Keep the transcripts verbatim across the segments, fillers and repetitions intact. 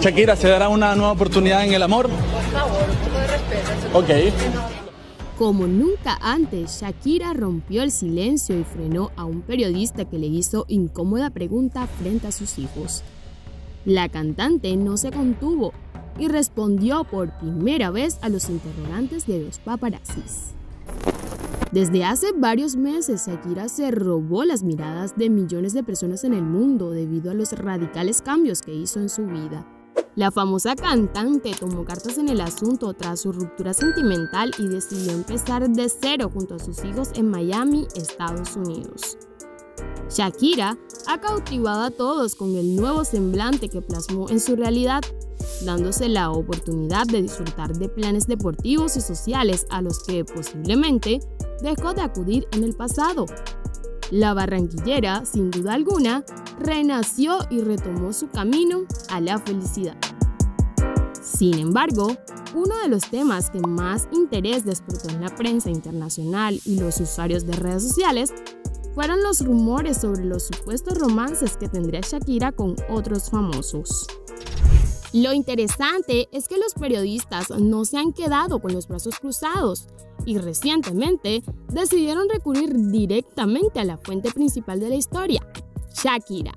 Shakira, ¿se dará una nueva oportunidad en el amor? Por favor, un poco de respeto. Okay. Como nunca antes, Shakira rompió el silencio y frenó a un periodista que le hizo incómoda pregunta frente a sus hijos. La cantante no se contuvo y respondió por primera vez a los interrogantes de los paparazzis. Desde hace varios meses, Shakira se robó las miradas de millones de personas en el mundo debido a los radicales cambios que hizo en su vida. La famosa cantante tomó cartas en el asunto tras su ruptura sentimental y decidió empezar de cero junto a sus hijos en Miami, Estados Unidos. Shakira ha cautivado a todos con el nuevo semblante que plasmó en su realidad, dándose la oportunidad de disfrutar de planes deportivos y sociales a los que posiblemente dejó de acudir en el pasado. La barranquillera, sin duda alguna, renació y retomó su camino a la felicidad. Sin embargo, uno de los temas que más interés despertó en la prensa internacional y los usuarios de redes sociales fueron los rumores sobre los supuestos romances que tendría Shakira con otros famosos. Lo interesante es que los periodistas no se han quedado con los brazos cruzados y recientemente decidieron recurrir directamente a la fuente principal de la historia, Shakira,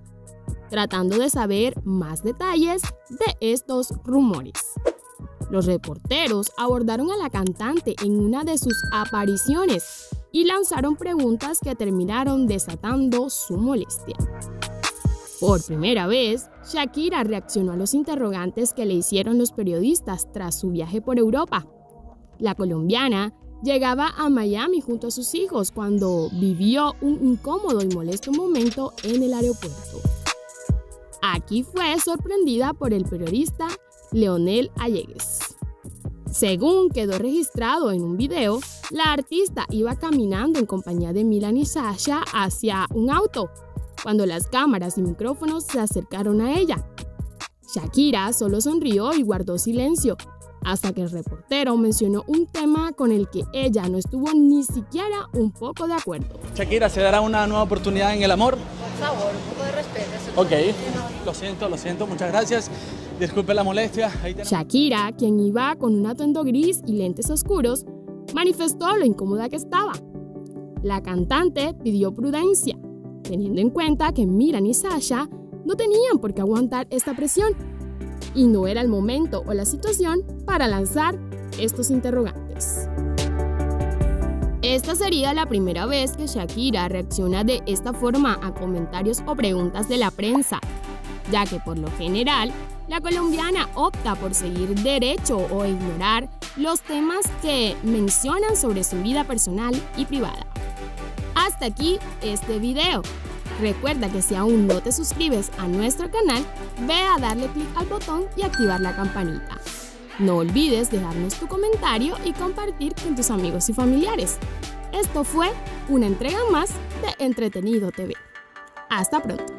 tratando de saber más detalles de estos rumores. Los reporteros abordaron a la cantante en una de sus apariciones y lanzaron preguntas que terminaron desatando su molestia. Por primera vez, Shakira reaccionó a los interrogantes que le hicieron los periodistas tras su viaje por Europa. La colombiana llegaba a Miami junto a sus hijos cuando vivió un incómodo y molesto momento en el aeropuerto. Aquí fue sorprendida por el periodista Leonel Allegues. Según quedó registrado en un video, la artista iba caminando en compañía de Milan y Sasha hacia un auto, cuando las cámaras y micrófonos se acercaron a ella. Shakira solo sonrió y guardó silencio, hasta que el reportero mencionó un tema con el que ella no estuvo ni siquiera un poco de acuerdo. Shakira, ¿se dará una nueva oportunidad en el amor? Por favor, un poco de respeto. Ok, lo siento, lo siento, muchas gracias. Disculpe la molestia. Ahí tenemos... Shakira, quien iba con un atuendo gris y lentes oscuros, manifestó lo incómoda que estaba. La cantante pidió prudencia, teniendo en cuenta que Miran y Sasha no tenían por qué aguantar esta presión y no era el momento o la situación para lanzar estos interrogantes. Esta sería la primera vez que Shakira reacciona de esta forma a comentarios o preguntas de la prensa, ya que por lo general la colombiana opta por seguir derecho o ignorar los temas que mencionan sobre su vida personal y privada. Hasta aquí este video. Recuerda que si aún no te suscribes a nuestro canal, ve a darle clic al botón y activar la campanita. No olvides dejarnos tu comentario y compartir con tus amigos y familiares. Esto fue una entrega más de Entretenido T V. Hasta pronto.